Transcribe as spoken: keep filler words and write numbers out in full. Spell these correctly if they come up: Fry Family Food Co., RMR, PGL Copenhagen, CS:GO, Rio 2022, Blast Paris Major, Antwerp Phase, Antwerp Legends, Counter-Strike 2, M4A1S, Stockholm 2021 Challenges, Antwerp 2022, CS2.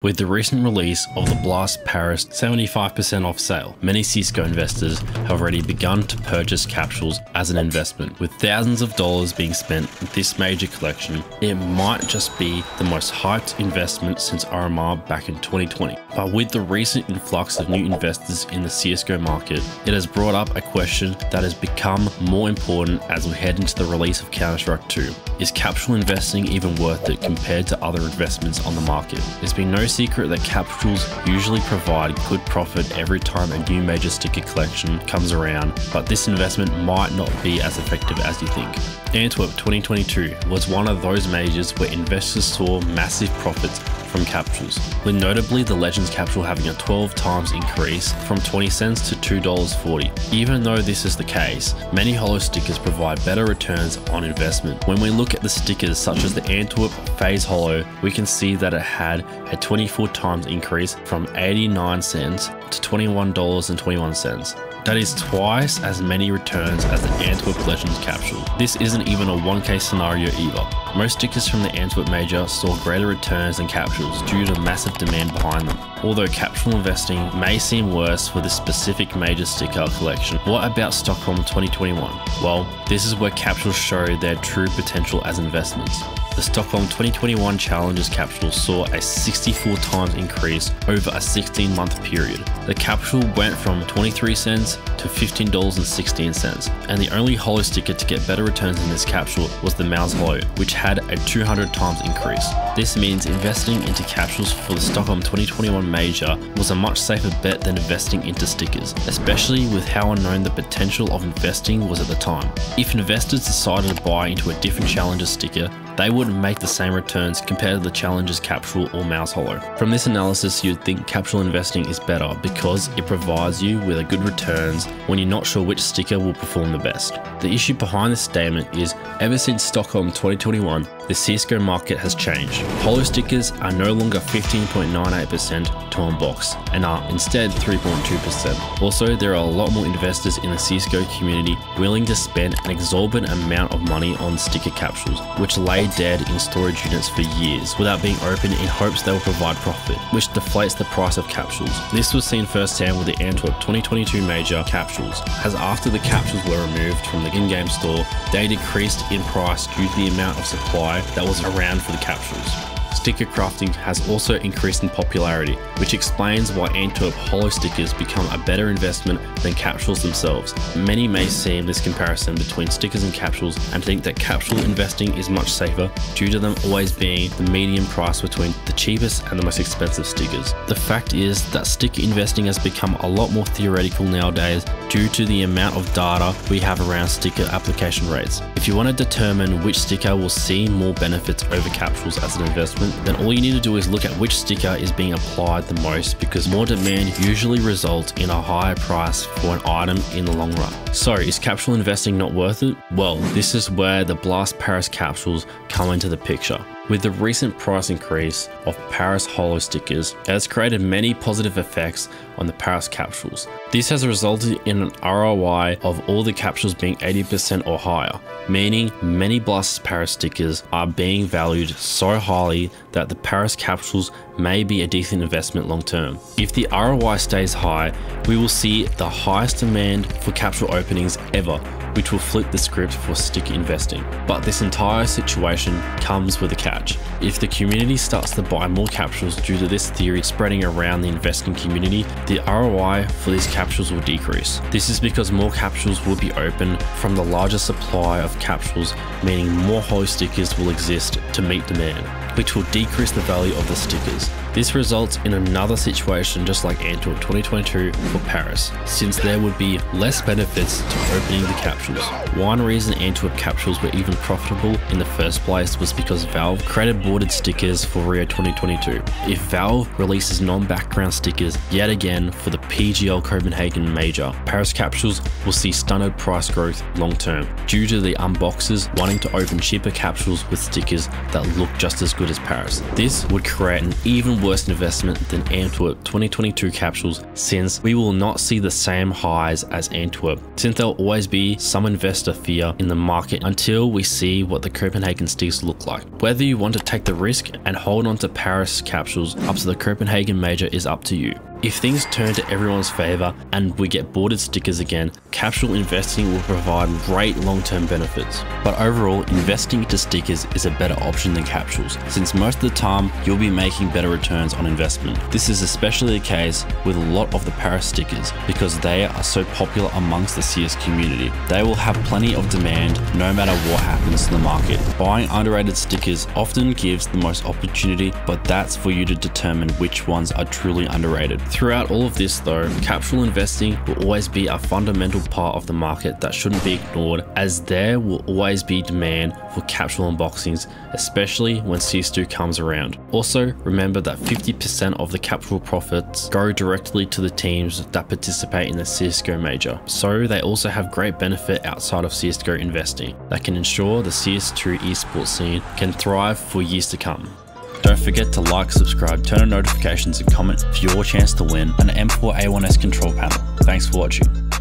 With the recent release of the Blast Paris seventy-five percent off sale, many C S G O investors have already begun to purchase capsules as an investment. With thousands of dollars being spent with this major collection, it might just be the most hyped investment since R M R back in twenty twenty. But with the recent influx of new investors in the C S G O market, it has brought up a question that has become more important as we head into the release of Counter-Strike two. Is capsule investing even worth it compared to other investments on the market? There's been no secret that capsules usually provide good profit every time a new major sticker collection comes around, but this investment might not be as effective as you think. Antwerp twenty twenty-two was one of those majors where investors saw massive profits from capsules, with notably the Legends capsule having a twelve times increase from twenty cents to two dollars forty. Even though this is the case, many holo stickers provide better returns on investment. When we look at the stickers such as the Antwerp Phase holo, we can see that it had a twenty-four times increase from eighty-nine cents to twenty-one dollars and twenty-one cents. That is twice as many returns as the Antwerp Legends capsule. This isn't even a one K scenario either. Most stickers from the Antwerp Major saw greater returns than capsules due to massive demand behind them. Although capsule investing may seem worse for this specific major sticker collection, what about Stockholm twenty twenty-one? Well, this is where capsules show their true potential as investments. The Stockholm twenty twenty-one Challenges capsule saw a sixty-four times increase over a sixteen month period. The capsule went from twenty-three cents to fifteen dollars and sixteen cents, and the only holo sticker to get better returns in this capsule was the Mouse Holo, which had a two hundred times increase. This means investing into capsules for the Stockholm twenty twenty-one Major was a much safer bet than investing into stickers, especially with how unknown the potential of investing was at the time. If investors decided to buy into a different Challenges sticker, they wouldn't make the same returns compared to the Challenges capsule or Mouse Holo. From this analysis, you'd think capsule investing is better because it provides you with a good returns when you're not sure which sticker will perform the best. The issue behind this statement is, ever since Stockholm twenty twenty-one, the C S G O market has changed. Holo stickers are no longer fifteen point nine eight percent to unbox and are instead three point two percent. Also, there are a lot more investors in the C S G O community willing to spend an exorbitant amount of money on sticker capsules, which lay dead in storage units for years without being opened in hopes they will provide profit, which deflates the price of capsules. This was seen firsthand with the Antwerp twenty twenty-two Major capsules, as after the capsules were removed from the in-game store, they decreased in price due to the amount of supply that was around for the capsules. Sticker crafting has also increased in popularity, which explains why Antwerp holo stickers become a better investment than capsules themselves. Many may see this comparison between stickers and capsules and think that capsule investing is much safer due to them always being the median price between the cheapest and the most expensive stickers. The fact is that sticker investing has become a lot more theoretical nowadays due to the amount of data we have around sticker application rates. If you want to determine which sticker will see more benefits over capsules as an investment, then all you need to do is look at which sticker is being applied the most, because more demand usually results in a higher price for an item in the long run. So is capsule investing not worth it? Well, this is where the Blast Paris capsules come into the picture. With the recent price increase of Paris holo stickers, it has created many positive effects on the Paris capsules. This has resulted in an R O I of all the capsules being eighty percent or higher, meaning many Blast Paris stickers are being valued so highly that the Paris capsules may be a decent investment long term. If the R O I stays high, we will see the highest demand for capsule openings ever, which will flip the script for sticker investing. But this entire situation comes with a catch. If the community starts to buy more capsules due to this theory spreading around the investing community, the R O I for these capsules will decrease. This is because more capsules will be opened from the larger supply of capsules, meaning more holo stickers will exist to meet demand, which will decrease the value of the stickers. This results in another situation just like Antwerp twenty twenty-two for Paris, since there would be less benefits to opening the capsules. One reason Antwerp capsules were even profitable in the first place was because Valve created bordered stickers for Rio twenty twenty-two. If Valve releases non-background stickers yet again for the P G L Copenhagen Major, Paris capsules will see stunted price growth long term due to the unboxers wanting to open cheaper capsules with stickers that look just as good it as Paris. This would create an even worse investment than Antwerp twenty twenty-two capsules, since we will not see the same highs as Antwerp, since there'll always be some investor fear in the market until we see what the Copenhagen sticks look like. Whether you want to take the risk and hold on to Paris capsules up to the Copenhagen Major is up to you. If things turn to everyone's favour and we get boarded stickers again, capsule investing will provide great long-term benefits. But overall, investing into stickers is a better option than capsules, since most of the time you'll be making better returns on investment. This is especially the case with a lot of the Paris stickers because they are so popular amongst the C S community. They will have plenty of demand no matter what happens to the market. Buying underrated stickers often gives the most opportunity, but that's for you to determine which ones are truly underrated. Throughout all of this though, capsule investing will always be a fundamental part of the market that shouldn't be ignored, as there will always be demand for capsule unboxings, especially when C S two comes around. Also, remember that fifty percent of the capsule profits go directly to the teams that participate in the C S G O Major, so they also have great benefit outside of C S G O investing that can ensure the C S two esports scene can thrive for years to come. Don't forget to like, subscribe, turn on notifications and comment for your chance to win an M four A one S control panel. Thanks for watching.